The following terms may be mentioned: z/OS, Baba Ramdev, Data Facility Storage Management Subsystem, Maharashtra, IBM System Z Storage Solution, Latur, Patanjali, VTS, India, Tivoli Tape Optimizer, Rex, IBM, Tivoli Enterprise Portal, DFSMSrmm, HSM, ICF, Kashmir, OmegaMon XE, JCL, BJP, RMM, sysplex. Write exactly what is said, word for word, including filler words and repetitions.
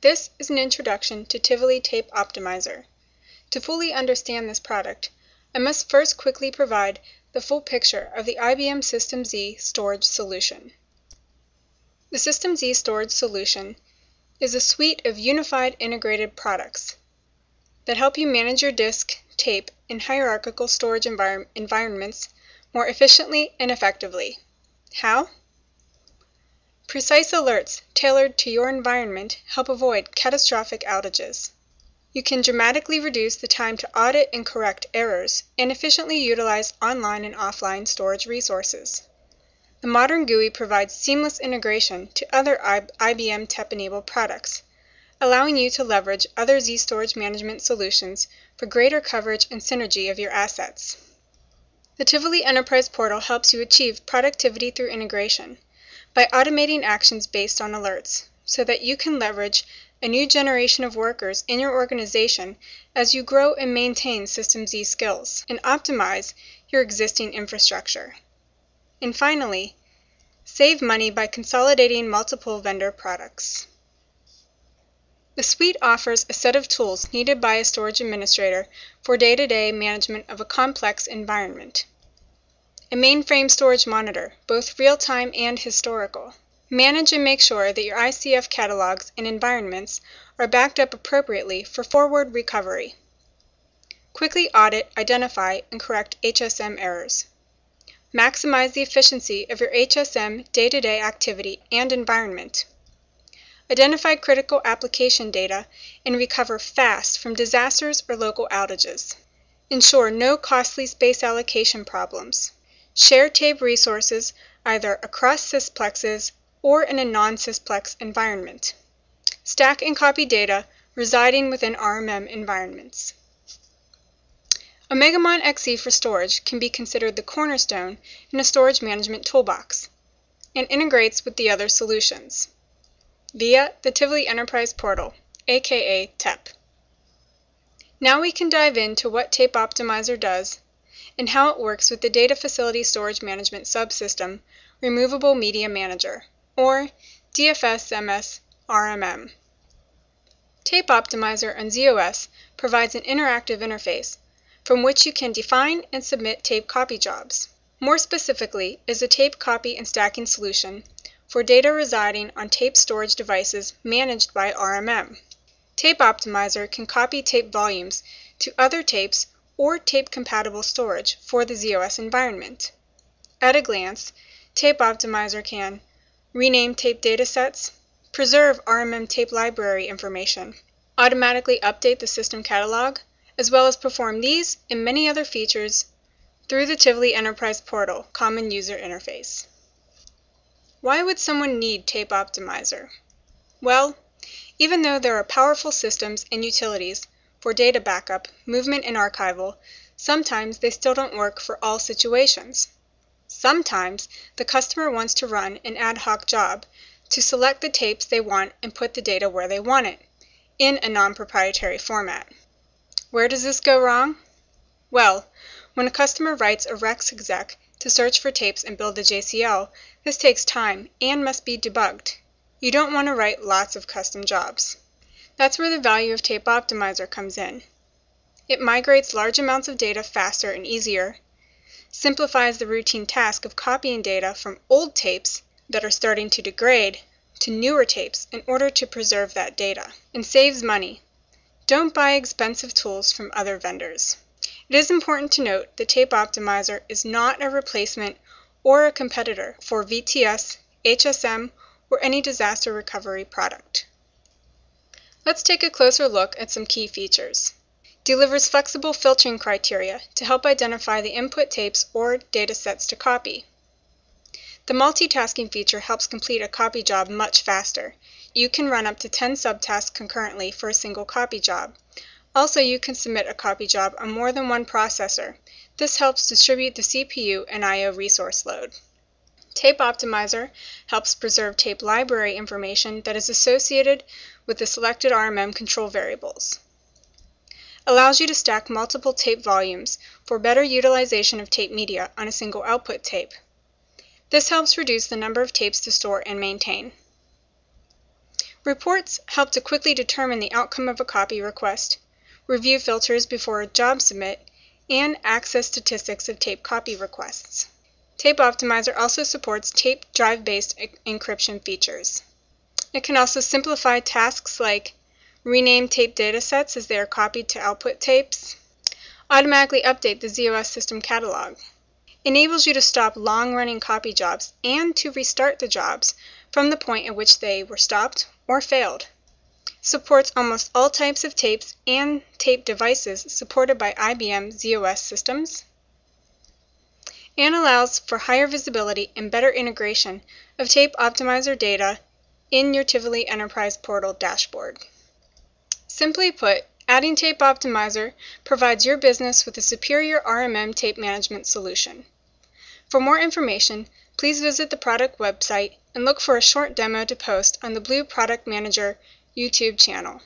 This is an introduction to Tivoli Tape Optimizer. To fully understand this product, I must first quickly provide the full picture of the I B M System Z Storage Solution. The System Z Storage Solution is a suite of unified integrated products that help you manage your disk, tape, and hierarchical storage envir environments more efficiently and effectively. How? Precise alerts tailored to your environment help avoid catastrophic outages. You can dramatically reduce the time to audit and correct errors and efficiently utilize online and offline storage resources. The modern G U I provides seamless integration to other I B M T E P-enabled products, allowing you to leverage other Z storage management solutions for greater coverage and synergy of your assets. The Tivoli Enterprise Portal helps you achieve productivity through integration by automating actions based on alerts, so that you can leverage a new generation of workers in your organization as you grow and maintain System Z skills and optimize your existing infrastructure. And finally, save money by consolidating multiple vendor products. The suite offers a set of tools needed by a storage administrator for day-to-day management of a complex environment. A mainframe storage monitor, both real-time and historical. Manage and make sure that your I C F catalogs and environments are backed up appropriately for forward recovery. Quickly audit, identify, and correct H S M errors. Maximize the efficiency of your H S M day-to-day activity and environment. Identify critical application data and recover fast from disasters or local outages. Ensure no costly space allocation problems. Share tape resources either across sysplexes or in a non-sysplex environment. Stack and copy data residing within R M M environments. OmegaMon X E for storage can be considered the cornerstone in a storage management toolbox and integrates with the other solutions via the Tivoli Enterprise Portal, aka T E P. Now we can dive into what Tape Optimizer does and how it works with the Data Facility Storage Management Subsystem Removable Media Manager, or D F S M S R M M. Tape Optimizer on z O S provides an interactive interface from which you can define and submit tape copy jobs. More specifically is a tape copy and stacking solution for data residing on tape storage devices managed by R M M. Tape Optimizer can copy tape volumes to other tapes or tape-compatible storage for the z O S environment. At a glance, Tape Optimizer can rename tape datasets, preserve R M M tape library information, automatically update the system catalog, as well as perform these and many other features through the Tivoli Enterprise Portal common user interface. Why would someone need Tape Optimizer? Well, even though there are powerful systems and utilities for data backup, movement, and archival, sometimes they still don't work for all situations. Sometimes the customer wants to run an ad hoc job to select the tapes they want and put the data where they want it, in a non-proprietary format. Where does this go wrong? Well, when a customer writes a Rex exec to search for tapes and build a J C L, this takes time and must be debugged. You don't want to write lots of custom jobs. That's where the value of Tape Optimizer comes in. It migrates large amounts of data faster and easier, simplifies the routine task of copying data from old tapes that are starting to degrade to newer tapes in order to preserve that data, and saves money. Don't buy expensive tools from other vendors. It is important to note that Tape Optimizer is not a replacement or a competitor for V T S, H S M, or any disaster recovery product. Let's take a closer look at some key features. Delivers flexible filtering criteria to help identify the input tapes or datasets to copy. The multitasking feature helps complete a copy job much faster. You can run up to ten subtasks concurrently for a single copy job. Also, you can submit a copy job on more than one processor. This helps distribute the C P U and I O resource load. Tape Optimizer helps preserve tape library information that is associated with the selected R M M control variables. Allows you to stack multiple tape volumes for better utilization of tape media on a single output tape. This helps reduce the number of tapes to store and maintain. Reports help to quickly determine the outcome of a copy request, review filters before a job submit, and access statistics of tape copy requests. Tape Optimizer also supports tape drive-based encryption features. It can also simplify tasks like rename tape datasets as they are copied to output tapes, automatically update the z O S system catalog, enables you to stop long-running copy jobs and to restart the jobs from the point at which they were stopped or failed, supports almost all types of tapes and tape devices supported by I B M z O S systems, and allows for higher visibility and better integration of Tape Optimizer data in your Tivoli Enterprise Portal dashboard. Simply put, adding Tape Optimizer provides your business with a superior R M M tape management solution. For more information, please visit the product website and look for a short demo to post on the Blue Product Manager YouTube channel.